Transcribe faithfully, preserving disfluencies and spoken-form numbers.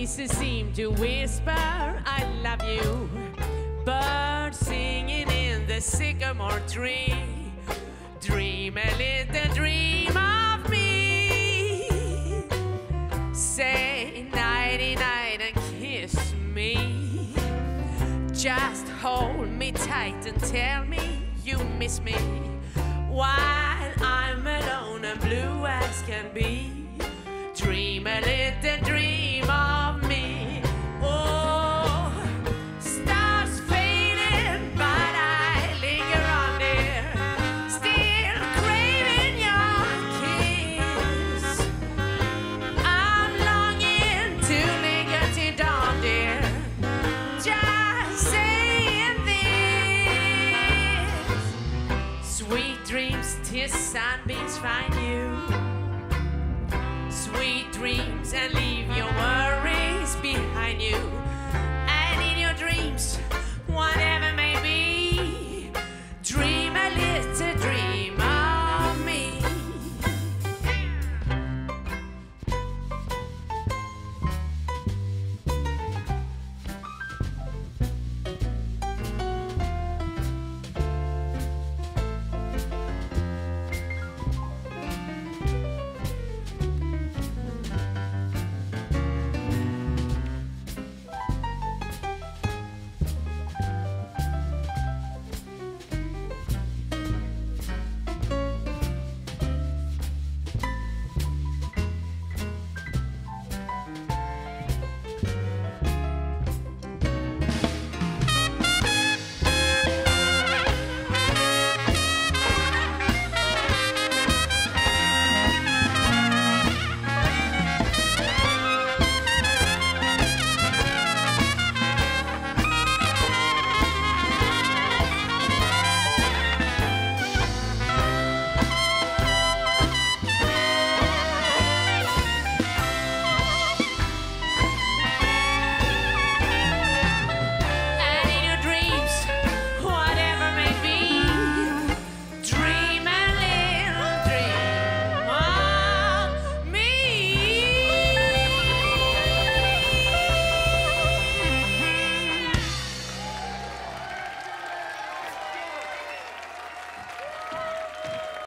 voices seem to whisper, I love you. Birds singing in the sycamore tree, dream a little dream of me. Say nighty night and kiss me. Just hold me tight and tell me you miss me. While I'm alone and blue as can be, dream a little dream of me. Oh, stars fading, but I linger on there, still craving your kiss. I'm longing to linger till dawn, dear, just saying this. Sweet dreams till sunbeams find you. Sweet dreams and leave your worries behind you.